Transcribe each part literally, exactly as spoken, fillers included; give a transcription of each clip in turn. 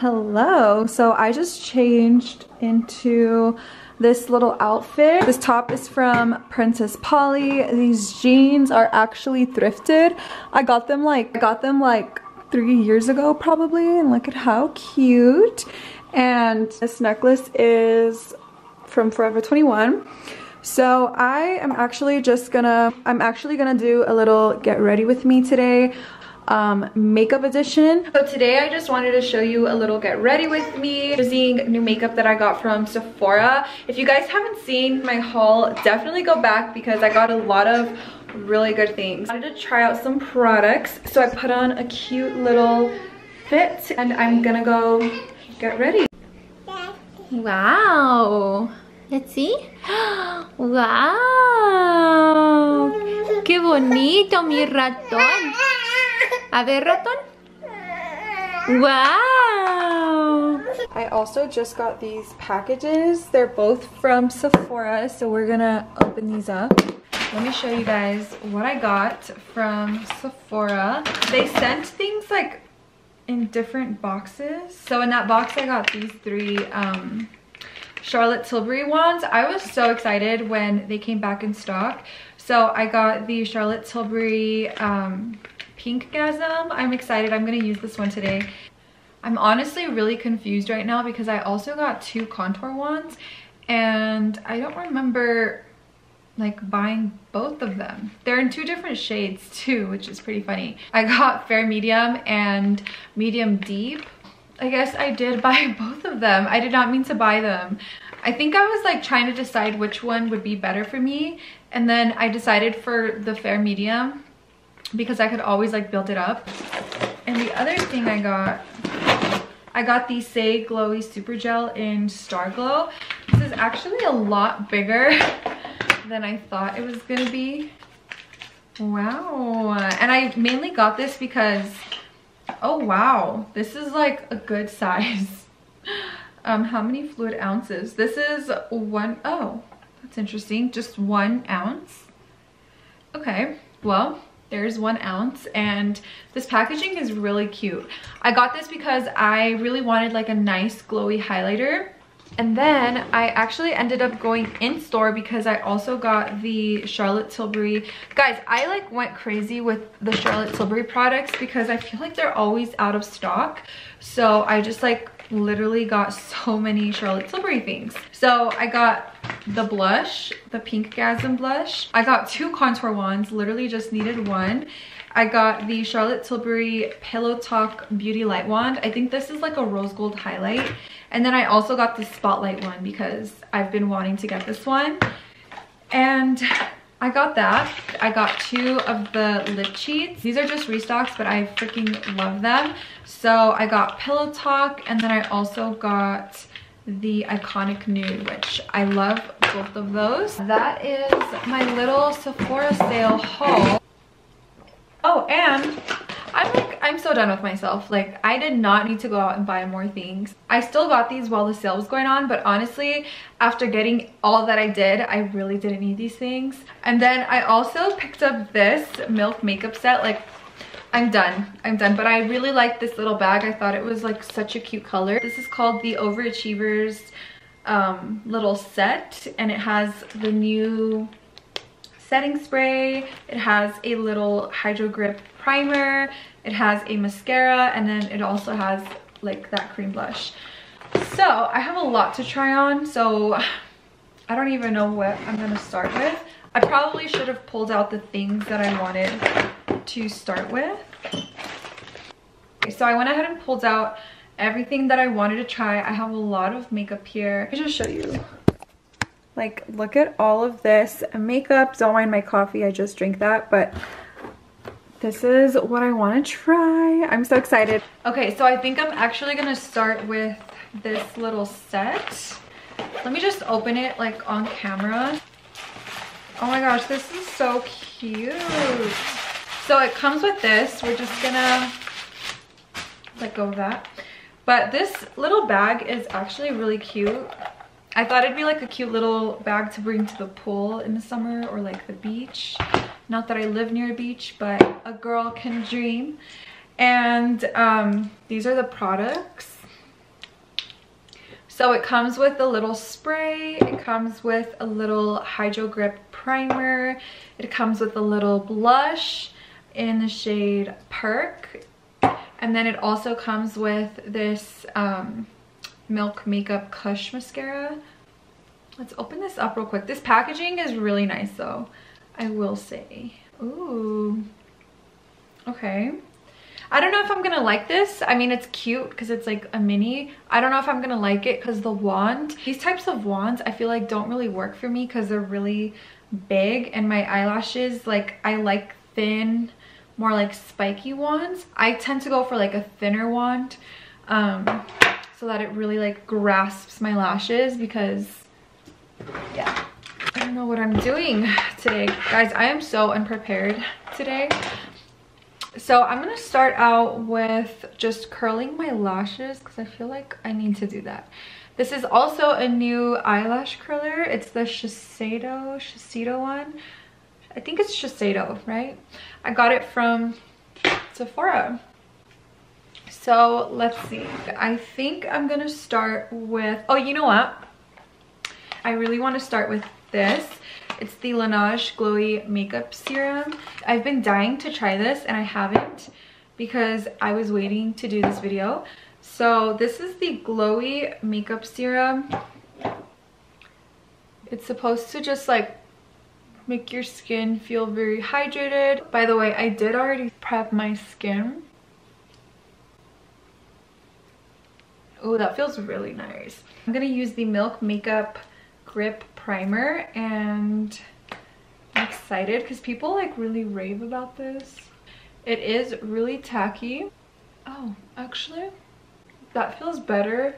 Hello, so I just changed into this little outfit. This top is from Princess Polly. These jeans are actually thrifted. I got them like, I got them like three years ago probably, and look at how cute. And this necklace is from Forever twenty-one. So I am actually just gonna, I'm actually gonna do a little get ready with me today, um, makeup edition. So today I just wanted to show you a little get ready with me using new makeup that I got from Sephora. If you guys haven't seen my haul, definitely go back because I got a lot of really good things. I wanted to try out some products, so I put on a cute little fit and I'm gonna go get ready. Wow, let's see. Wow, qué bonito mi ratón. A ver, ratón. Wow. I also just got these packages. They're both from Sephora, so we're gonna open these up. Let me show you guys what I got from Sephora. They sent things like in different boxes. So in that box I got these three um, Charlotte Tilbury wands. I was so excited when they came back in stock. So I got the Charlotte Tilbury um, Pinkgasm. I'm excited, I'm gonna use this one today. I'm honestly really confused right now because I also got two contour wands and I don't remember like buying both of them. They're in two different shades too, which is pretty funny. I got Fair Medium and Medium Deep. I guess I did buy both of them. I did not mean to buy them. I think I was like trying to decide which one would be better for me, and then I decided for the Fair Medium because I could always like build it up. And the other thing I got, I got the Say Glowy Super Gel in Star Glow. This is actually a lot bigger than I thought it was gonna be. Wow. And I mainly got this because, oh wow, this is like a good size. Um how many fluid ounces? This is one. Oh, that's interesting. Just one ounce. Okay, well there's one ounce, and this packaging is really cute. I got this because I really wanted like a nice glowy highlighter. And then I actually ended up going in store because I also got the Charlotte Tilbury. Guys, I like went crazy with the Charlotte Tilbury products because I feel like they're always out of stock. So I just like literally got so many Charlotte Tilbury things. So I got the blush, the Pinkgasm blush. I got two contour wands, literally just needed one. I got the Charlotte Tilbury Pillow Talk Beauty Light Wand. I think this is like a rose gold highlight. And then I also got the Spotlight one because I've been wanting to get this one. And I got that. I got two of the Lip Cheats. These are just restocks, but I freaking love them. So I got Pillow Talk, and then I also got the Iconic Nude, which I love both of those. That is my little Sephora sale haul. Oh, and I'm like, I'm so done with myself. Like, I did not need to go out and buy more things. I still got these while the sale was going on, but honestly, after getting all that I did, I really didn't need these things. And then I also picked up this Milk makeup set. Like, I'm done. I'm done. But I really like this little bag. I thought it was like such a cute color. This is called the Overachievers um, little set, and it has the new setting spray, it has a little hydro grip primer, it has a mascara, and then it also has like that cream blush. So I have a lot to try on, so I don't even know what I'm gonna start with. I probably should have pulled out the things that I wanted to start with. Okay, so I went ahead and pulled out everything that I wanted to try. I have a lot of makeup here. Let me just show you. Like, look at all of this makeup. Don't mind my coffee, I just drink that, but this is what I want to try. I'm so excited. Okay, so I think I'm actually gonna start with this little set. Let me just open it like on camera. Oh my gosh, this is so cute. So it comes with this. We're just gonna let go of that. But this little bag is actually really cute. I thought it'd be like a cute little bag to bring to the pool in the summer or like the beach. Not that I live near a beach, but a girl can dream. And um, these are the products. So it comes with a little spray, it comes with a little Hydro Grip primer, it comes with a little blush in the shade Perk, and then it also comes with this um, Milk Makeup Kush mascara. Let's open this up real quick. This packaging is really nice though, I will say. Ooh, okay. I don't know if I'm gonna like this. I mean, it's cute because it's like a mini. I don't know if I'm gonna like it because the wand, these types of wands I feel like don't really work for me because they're really big, and my eyelashes, like I like thin, more like spiky wands. I tend to go for like a thinner wand um, so that it really like grasps my lashes, because yeah. I don't know what I'm doing today. Guys, I am so unprepared today. So I'm gonna start out with just curling my lashes because I feel like I need to do that. This is also a new eyelash curler. It's the Shiseido, Shiseido one. I think it's Shiseido, right? I got it from Sephora. So let's see. I think I'm gonna start with, oh, you know what? I really want to start with this. It's the Laneige Glowy Makeup Serum. I've been dying to try this and I haven't because I was waiting to do this video. So this is the Glowy Makeup Serum. It's supposed to just like make your skin feel very hydrated. By the way, I did already prep my skin. Oh, that feels really nice. I'm gonna use the Milk Makeup Grip Primer, and I'm excited because people like really rave about this. It is really tacky. Oh, actually, that feels better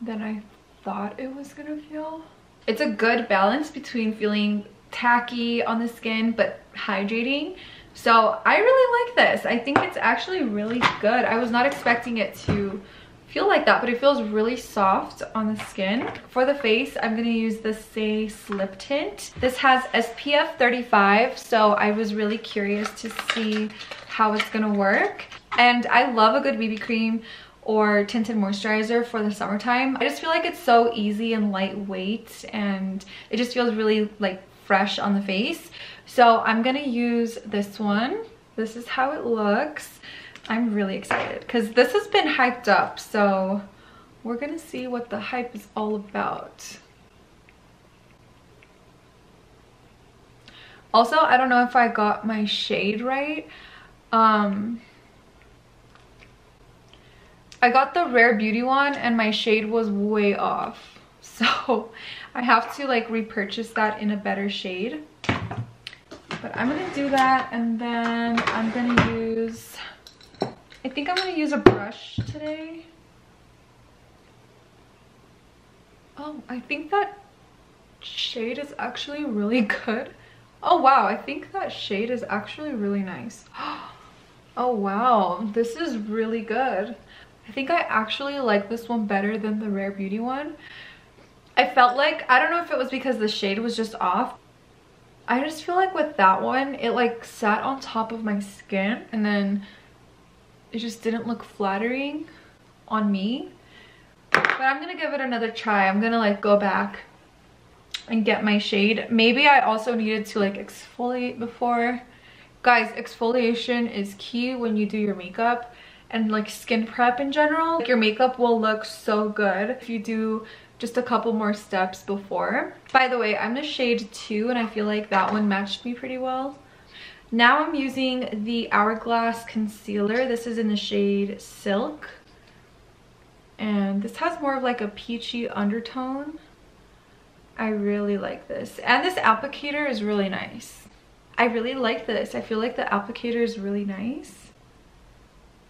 than I thought it was gonna feel. It's a good balance between feeling tacky on the skin but hydrating. So I really like this. I think it's actually really good. I was not expecting it to feel like that, but it feels really soft on the skin. For the face, I'm gonna use the Say Slip Tint. This has S P F thirty-five, so I was really curious to see how it's gonna work. And I love a good B B cream or tinted moisturizer for the summertime. I just feel like it's so easy and lightweight, and it just feels really like fresh on the face. So I'm gonna use this one. This is how it looks. I'm really excited because this has been hyped up, so we're gonna see what the hype is all about. Also, I don't know if I got my shade right. Um, I got the Rare Beauty one and my shade was way off. So I have to like repurchase that in a better shade. But I'm gonna do that, and then I'm gonna use, I think I'm gonna use a brush today. Oh, I think that shade is actually really good. Oh wow, I think that shade is actually really nice. Oh wow, this is really good. I think I actually like this one better than the Rare Beauty one. I felt like, I don't know if it was because the shade was just off. I just feel like with that one, it like sat on top of my skin, and then it just didn't look flattering on me. But I'm gonna give it another try. I'm gonna like go back and get my shade. Maybe I also needed to like exfoliate before. Guys, exfoliation is key when you do your makeup and like skin prep in general. Like, your makeup will look so good if you do just a couple more steps before. By the way, I'm the shade two, and I feel like that one matched me pretty well. Now I'm using the Hourglass concealer. This is in the shade Silk, and this has more of like a peachy undertone. I really like this, and this applicator is really nice. I really like this. I feel like the applicator is really nice.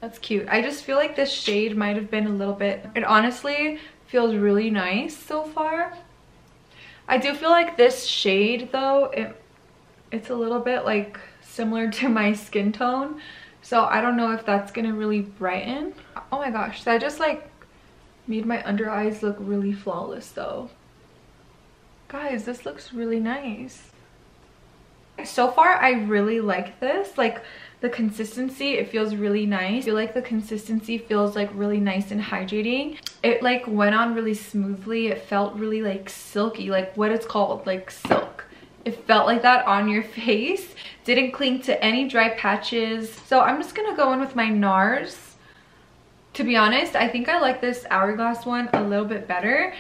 That's cute. I just feel like this shade might have been a little bit, it honestly feels really nice so far. I do feel like this shade though, it, it's a little bit like similar to my skin tone, so I don't know if that's gonna really brighten. Oh my gosh, that just like made my under eyes look really flawless though. Guys, this looks really nice. So far I really like this. Like, the consistency, it feels really nice. I feel like the consistency feels like really nice and hydrating. It like went on really smoothly. It felt really like silky, like what it's called, like silk. It felt like that on your face. Didn't cling to any dry patches. So I'm just gonna go in with my NARS. To be honest, I think I like this Hourglass one a little bit better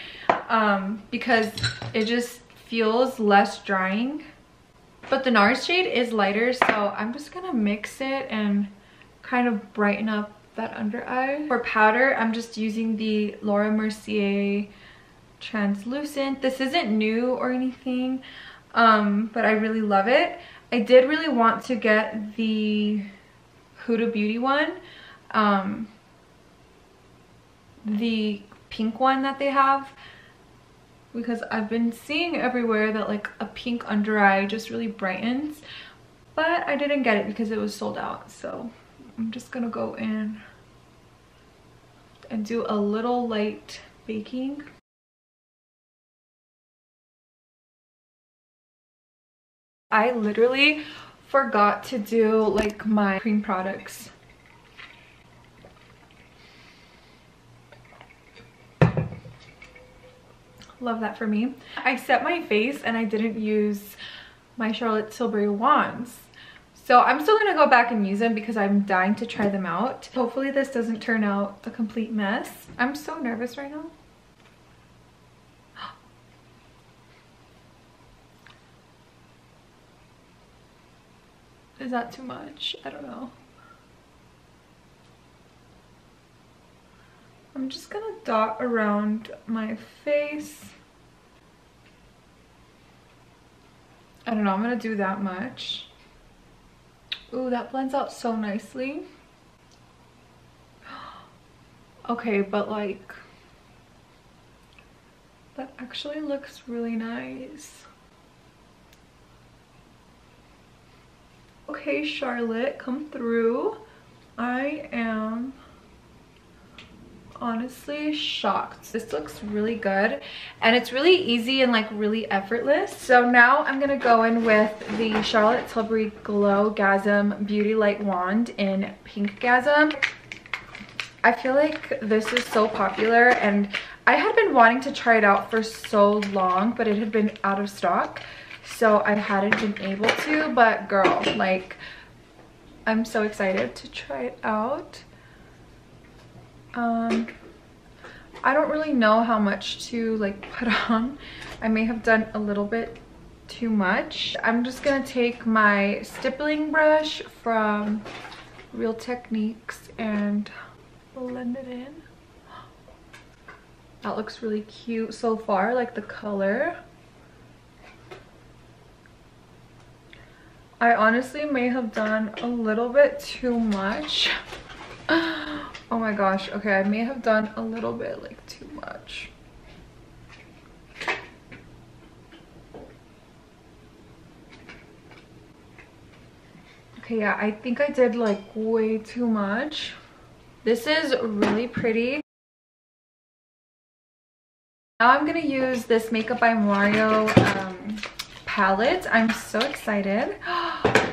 um, because it just feels less drying. But the NARS shade is lighter, so I'm just going to mix it and kind of brighten up that under eye. For powder, I'm just using the Laura Mercier Translucent. This isn't new or anything, um, but I really love it. I did really want to get the Huda Beauty one. Um, the pink one that they have, because I've been seeing everywhere that like a pink under eye just really brightens, but I didn't get it because it was sold out. So I'm just gonna go in and do a little light baking. I literally forgot to do like my cream products. Love that for me. I set my face and I didn't use my Charlotte Tilbury wands. So I'm still gonna go back and use them because I'm dying to try them out. Hopefully this doesn't turn out a complete mess. I'm so nervous right now. Is that too much? I don't know. I'm just gonna dot around my face. I don't know, I'm gonna do that much. Ooh, that blends out so nicely. Okay, but like, that actually looks really nice. Okay, Charlotte, come through. I am honestly shocked. This looks really good and it's really easy and like really effortless. So now I'm gonna go in with the Charlotte Tilbury Glowgasm Beauty Light Wand in Pinkgasm. I feel like this is so popular and I had been wanting to try it out for so long, but it had been out of stock, so I hadn't been able to. But girl, like, I'm so excited to try it out. um I don't really know how much to like put on. I may have done a little bit too much. I'm just gonna take my stippling brush from Real Techniques and blend it in. That looks really cute so far, like the color. I honestly may have done a little bit too much. Oh my gosh, okay, I may have done a little bit like too much. Okay, yeah, I think I did like way too much. This is really pretty. Now I'm gonna use this Makeup by Mario um, palette. I'm so excited.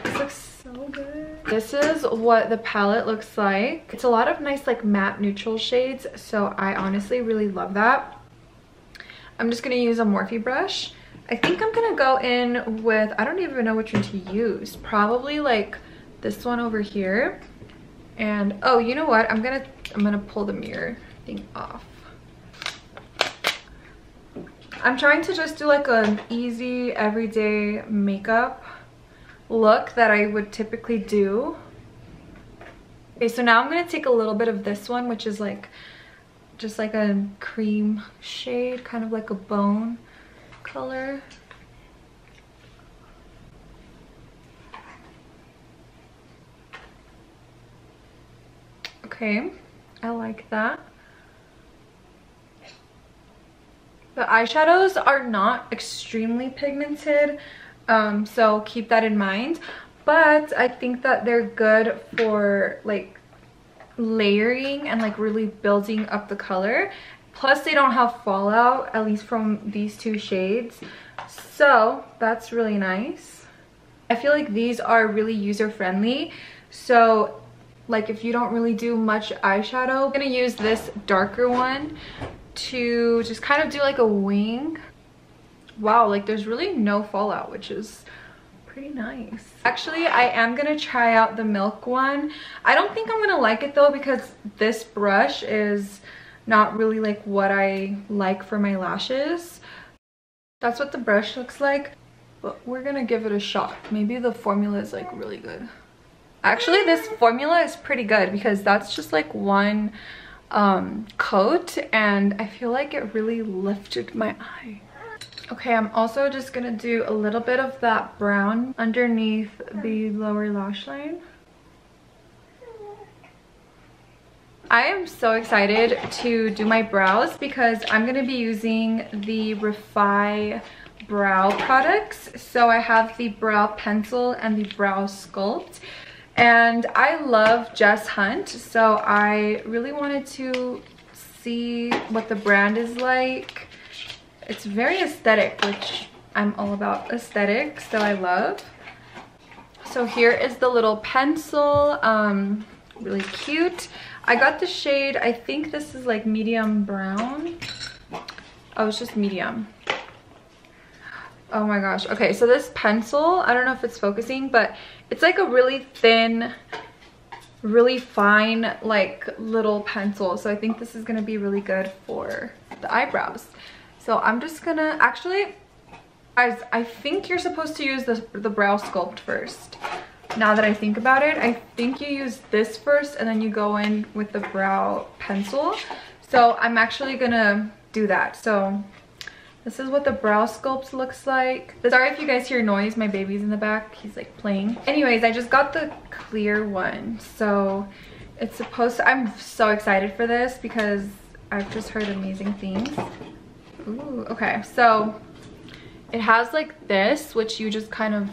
This looks so good. This is what the palette looks like. It's a lot of nice like matte neutral shades, so I honestly really love that. I'm just gonna use a Morphe brush. I think I'm gonna go in with, I don't even know which one to use, probably like this one over here. And oh, you know what, I'm gonna I'm gonna pull the mirror thing off. I'm trying to just do like an easy everyday makeup look that I would typically do. Okay, so now I'm going to take a little bit of this one, which is like just like a cream shade, kind of like a bone color. Okay, I like that. The eyeshadows are not extremely pigmented, Um, so keep that in mind, but I think that they're good for like layering and like really building up the color. Plus they don't have fallout, at least from these two shades, so that's really nice. I feel like these are really user friendly, So like if you don't really do much eyeshadow, I'm gonna use this darker one to just kind of do like a wing. Wow, like there's really no fallout, which is pretty nice. Actually, I am gonna try out the milk one. I don't think I'm gonna like it though, because this brush is not really like what I like for my lashes. That's what the brush looks like, but we're gonna give it a shot. Maybe the formula is like really good. Actually, this formula is pretty good because that's just like one um, coat, and I feel like it really lifted my eye. Okay, I'm also just gonna do a little bit of that brown underneath the lower lash line. I am so excited to do my brows because I'm gonna be using the Refy brow products. So I have the brow pencil and the brow sculpt. And I love Jess Hunt, so I really wanted to see what the brand is like. It's very aesthetic, which I'm all about aesthetics, so I love. So here is the little pencil, um, really cute. I got the shade, I think this is like medium brown. Oh, it's just medium. Oh my gosh. Okay, so this pencil, I don't know if it's focusing, but it's like a really thin, really fine, like little pencil. So I think this is gonna be really good for the eyebrows. So I'm just gonna, actually, guys, I think you're supposed to use the, the brow sculpt first. Now that I think about it, I think you use this first and then you go in with the brow pencil. So I'm actually gonna do that. So this is what the brow sculpt looks like. Sorry if you guys hear noise, my baby's in the back, he's like playing. Anyways, I just got the clear one. So it's supposed to, I'm so excited for this because I've just heard amazing things. Ooh, okay, so it has like this, which you just kind of,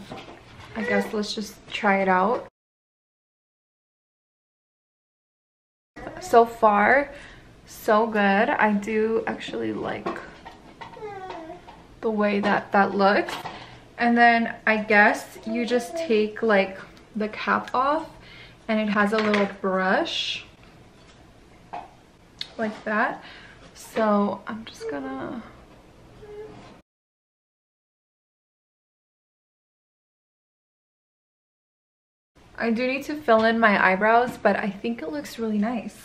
I guess let's just try it out. So far, so good. I do actually like the way that that looks. And then I guess you just take like the cap off and it has a little brush like that. So I'm just gonna... I do need to fill in my eyebrows, but I think it looks really nice.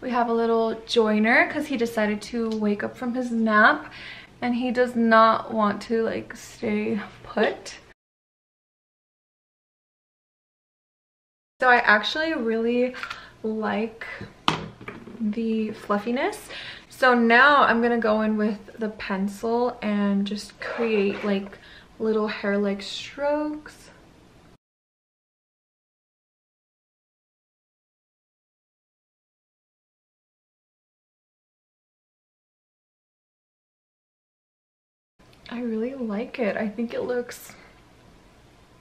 We have a little joiner because he decided to wake up from his nap and he does not want to like stay put. So I actually really like the fluffiness. So now I'm gonna go in with the pencil and just create like little hair like strokes. I really like it. I think it looks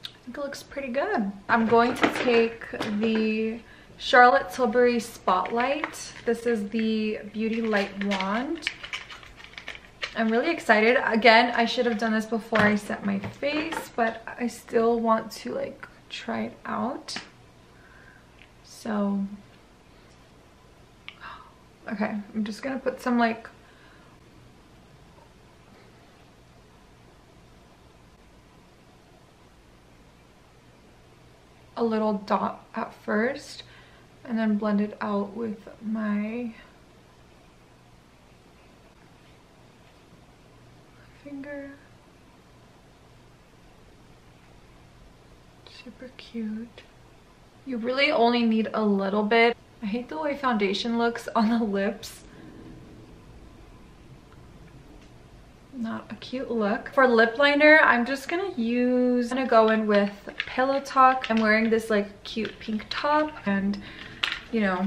I think it looks pretty good. I'm going to take the Charlotte Tilbury Spotlight. This is the Beauty Light Wand. I'm really excited. Again, I should have done this before I set my face, but I still want to like try it out. So, okay, I'm just gonna put some like, a little dot at first, and then blend it out with my finger. Super cute. You really only need a little bit. I hate the way foundation looks on the lips. Not a cute look. For lip liner, I'm just gonna use, I'm gonna go in with Pillow Talk. I'm wearing this like cute pink top, and you know,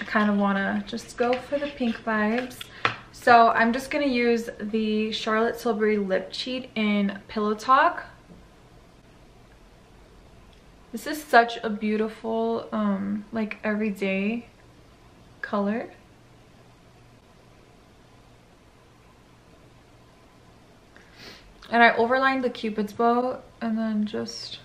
I kind of wanna just go for the pink vibes. So I'm just gonna use the Charlotte Tilbury Lip Cheat in Pillow Talk. This is such a beautiful, um, like everyday color. And I overlined the Cupid's bow and then just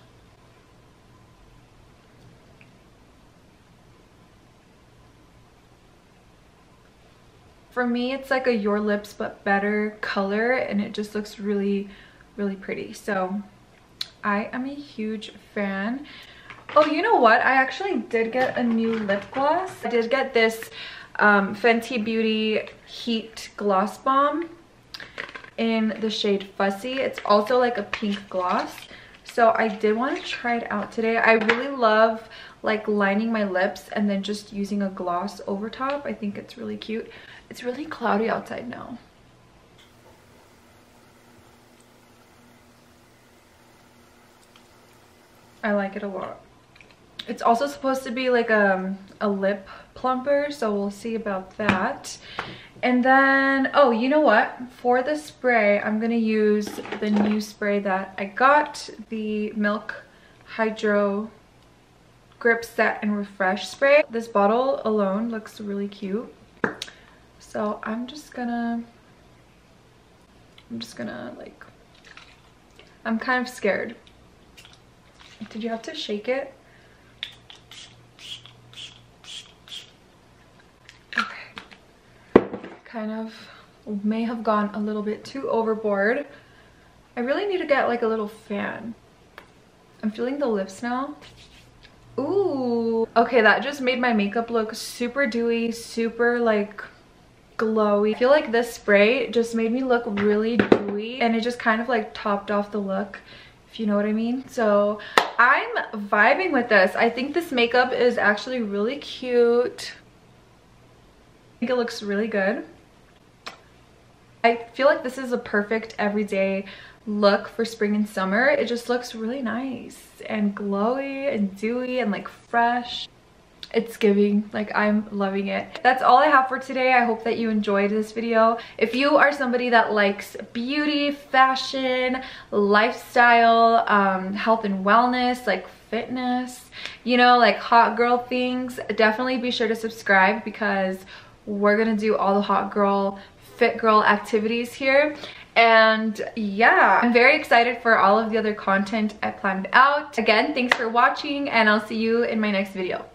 For me, it's like a Your Lips But Better color, and it just looks really, really pretty. So I am a huge fan. Oh, you know what? I actually did get a new lip gloss. I did get this um, Fenty Beauty Heat Gloss Bomb in the shade Fussy. It's also like a pink gloss. So I did want to try it out today. I really love like lining my lips and then just using a gloss over top. I think it's really cute. It's really cloudy outside now. I like it a lot. It's also supposed to be like a, a lip plumper, so we'll see about that. And then, oh, you know what? For the spray, I'm gonna use the new spray that I got, the Milk Hydro Grip Set and Refresh Spray. This bottle alone looks really cute. So I'm just gonna, I'm just gonna like, I'm kind of scared. Did you have to shake it? Okay. Kind of may have gone a little bit too overboard. I really need to get like a little fan. I'm feeling the lips now. Ooh. Okay, that just made my makeup look super dewy, super like glowy. I feel like this spray just made me look really dewy, and it just kind of like topped off the look. You know what I mean? So I'm vibing with this. I think this makeup is actually really cute. I think it looks really good. I feel like this is a perfect everyday look for spring and summer. It just looks really nice and glowy and dewy and like fresh. It's giving, like I'm loving it. That's all I have for today. I hope that you enjoyed this video. If you are somebody that likes beauty, fashion, lifestyle, um, health and wellness, like fitness, you know, like hot girl things, definitely be sure to subscribe, because we're gonna do all the hot girl, fit girl activities here. And yeah, I'm very excited for all of the other content I planned out. Again, thanks for watching, and I'll see you in my next video.